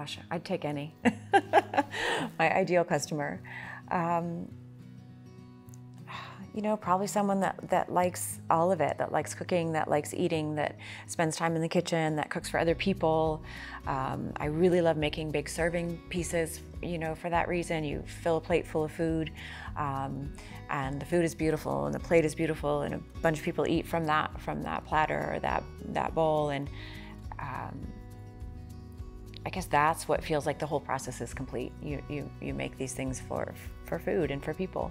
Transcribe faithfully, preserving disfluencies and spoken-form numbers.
gosh, I'd take any. My ideal customer. Um, you know, probably someone that, that likes all of it, that likes cooking, that likes eating, that spends time in the kitchen, that cooks for other people. Um, I really love making big serving pieces, you know, for that reason. You fill a plate full of food, um, and the food is beautiful, and the plate is beautiful, and a bunch of people eat from that, from that platter or that, that bowl. And um, I guess that's what feels like the whole process is complete. You, you, you make these things for, for food and for people.